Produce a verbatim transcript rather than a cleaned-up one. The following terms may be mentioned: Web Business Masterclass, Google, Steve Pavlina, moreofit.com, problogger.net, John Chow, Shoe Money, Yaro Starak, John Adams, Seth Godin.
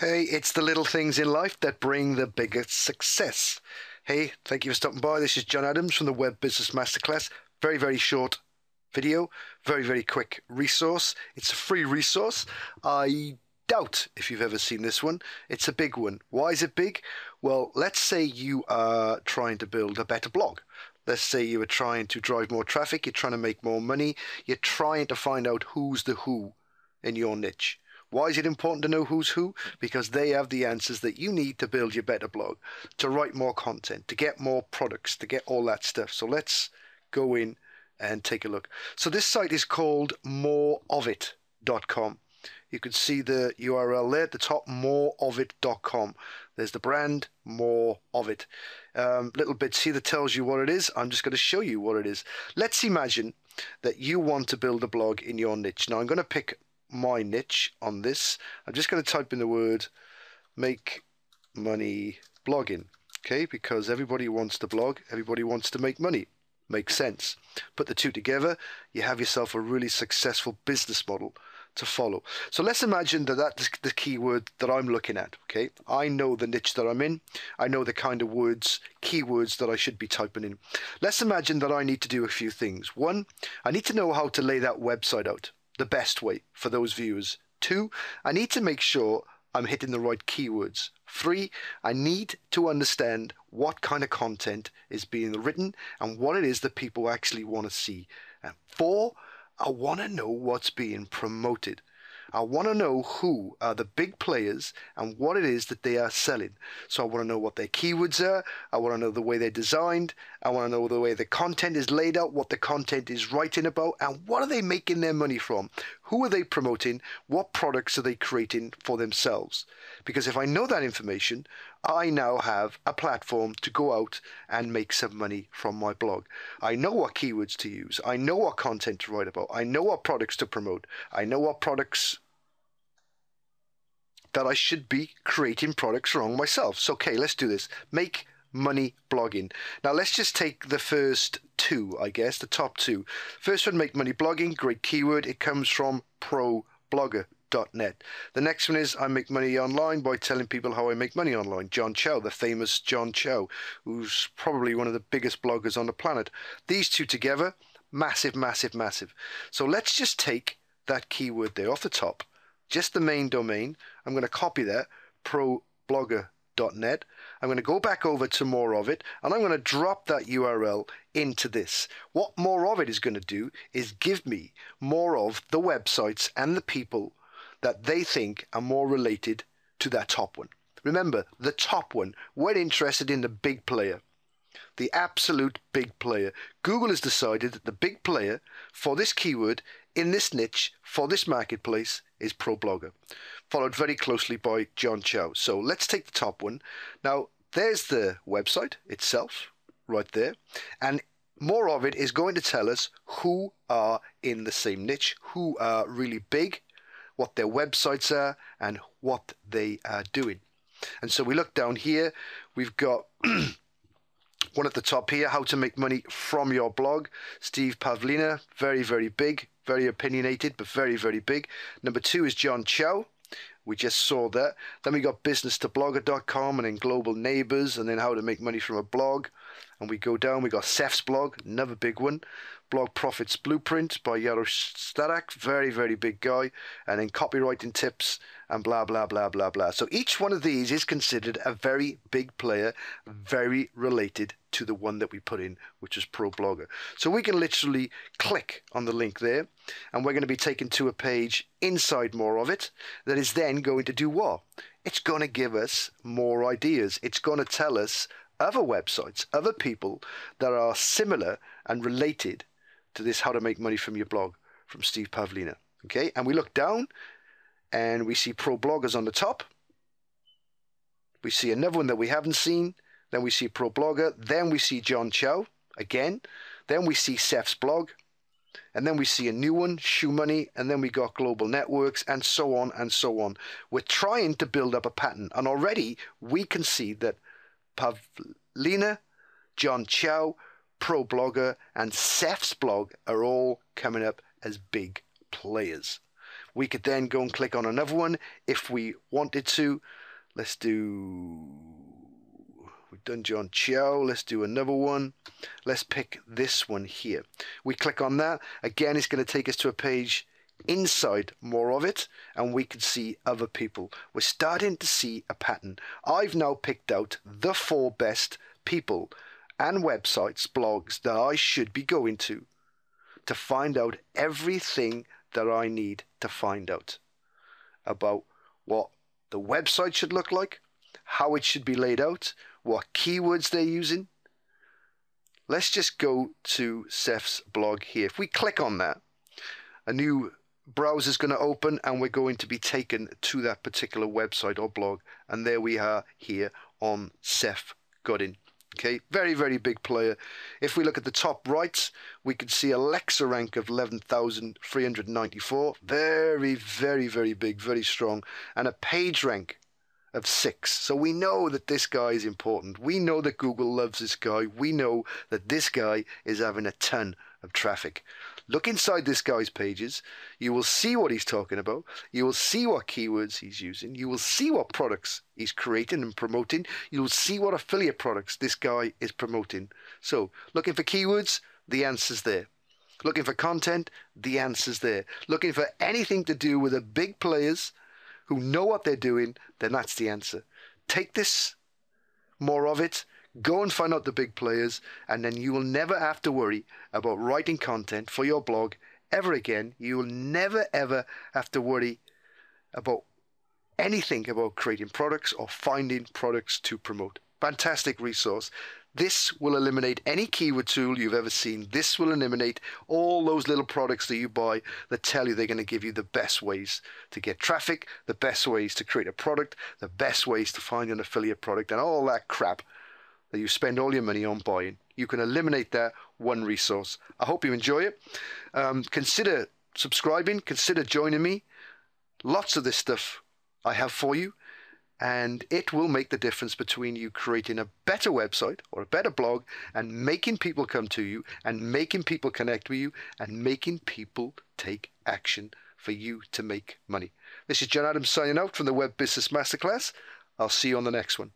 Hey, it's the little things in life that bring the biggest success. Hey, thank you for stopping by. This is John Adams from the Web Business Masterclass. Very, very short video, very, very quick resource. It's a free resource. I doubt if you've ever seen this one. It's a big one. Why is it big? Well, let's say you are trying to build a better blog. Let's say you were trying to drive more traffic, you're trying to make more money, you're trying to find out who's the who in your niche. Why is it important to know who's who? Because they have the answers that you need to build your better blog, to write more content, to get more products, to get all that stuff. So let's go in and take a look. So this site is called more of it dot com. You can see the U R L there at the top, more of it dot com. There's the brand, More of It. Um, little bits here that tells you what it is. I'm just going to show you what it is. Let's imagine that you want to build a blog in your niche. Now I'm going to pick my niche on this. I'm just going to type in the word make money blogging. Okay, because everybody wants to blog. Everybody wants to make money. Makes sense. Put the two together. You have yourself a really successful business model to follow. So let's imagine that that's the keyword that I'm looking at. Okay, I know the niche that I'm in. I know the kind of words, keywords that I should be typing in. Let's imagine that I need to do a few things. One, I need to know how to lay that website out the best way for those viewers. Two, I need to make sure I'm hitting the right keywords. Three, I need to understand what kind of content is being written and what it is that people actually want to see. And four, I want to know what's being promoted. I want to know who are the big players and what it is that they are selling. So I want to know what their keywords are. I want to know the way they're designed. I want to know the way the content is laid out, what the content is writing about, and what are they making their money from? Who are they promoting? What products are they creating for themselves? Because if I know that information, I now have a platform to go out and make some money from my blog. I know what keywords to use. I know what content to write about. I know what products to promote. I know what products that I should be creating products around myself. So, okay, let's do this. Make money blogging. Now, let's just take the first two, I guess, the top two. First one, make money blogging. Great keyword. It comes from pro blogger dot net. The next one is I make money online by telling people how I make money online. John Chow, the famous John Chow, who's probably one of the biggest bloggers on the planet. These two together, massive, massive, massive. So let's just take that keyword there off the top. Just the main domain. I'm going to copy that, pro blogger dot net. I'm going to go back over to More of It, and I'm going to drop that U R L into this. What More of It is going to do is give me more of the websites and the people that they think are more related to that top one. Remember, the top one, we're interested in the big player, the absolute big player. Google has decided that the big player for this keyword in this niche for this marketplace is ProBlogger, followed very closely by John Chow. So let's take the top one. Now, there's the website itself right there. And More of It is going to tell us who are in the same niche, who are really big, what their websites are, and what they are doing. And so we look down here, we've got one at the top here, how to make money from your blog. Steve Pavlina, very, very big. Very opinionated, but very, very big. Number two is John Chow. We just saw that. Then we got business to blogger dot com, and then global neighbors, and then how to make money from a blog. And we go down, we got Seth's blog, another big one. Blog Profits Blueprint by Yaro Starak, very, very big guy. And then copywriting tips and blah, blah, blah, blah, blah. So each one of these is considered a very big player, very related to the one that we put in, which is ProBlogger. So we can literally click on the link there, and we're going to be taken to a page inside More of It that is then going to do what? It's going to give us more ideas. It's going to tell us other websites, other people that are similar and related to this how to make money from your blog from Steve Pavlina. Okay, and we look down and we see ProBloggers on the top. We see another one that we haven't seen. Then we see ProBlogger. Then we see John Chow again. Then we see Seth's blog. And then we see a new one, Shoe Money, and then we got global networks, and so on and so on. We're trying to build up a pattern, and already we can see that Pavlina, John Chow, ProBlogger, and Seth's blog are all coming up as big players. We could then go and click on another one if we wanted to. Let's do, we've done John Chow. Let's do another one. Let's pick this one here. We click on that. Again, it's going to take us to a page inside More of It, and we can see other people. We're starting to see a pattern. I've now picked out the four best people and websites, blogs that I should be going to to find out everything that I need to find out about what the website should look like, how it should be laid out, what keywords they're using. Let's just go to Seth's blog here. If we click on that, a new browser is going to open and we're going to be taken to that particular website or blog. And there we are here on Seth Godin. Okay, very, very big player. If we look at the top right, we can see a Alexa rank of eleven thousand three hundred ninety-four. Very, very, very big, very strong. And a page rank of six. So we know that this guy is important. We know that Google loves this guy. We know that this guy is having a ton of traffic. Look inside this guy's pages. You will see what he's talking about. You will see what keywords he's using. You will see what products he's creating and promoting. You'll see what affiliate products this guy is promoting. So looking for keywords, the answer's there. Looking for content, the answer's there. Looking for anything to do with the big players who know what they're doing, then that's the answer. Take this, More of It, go and find out the big players, and then you will never have to worry about writing content for your blog ever again. You will never, ever have to worry about anything about creating products or finding products to promote. Fantastic resource. This will eliminate any keyword tool you've ever seen. This will eliminate all those little products that you buy that tell you they're going to give you the best ways to get traffic, the best ways to create a product, the best ways to find an affiliate product, and all that crap that you spend all your money on buying. You can eliminate that one resource. I hope you enjoy it. Um, consider subscribing. Consider joining me. Lots of this stuff I have for you, and it will make the difference between you creating a better website or a better blog and making people come to you and making people connect with you and making people take action for you to make money. This is John Adams signing out from the Web Business Masterclass. I'll see you on the next one.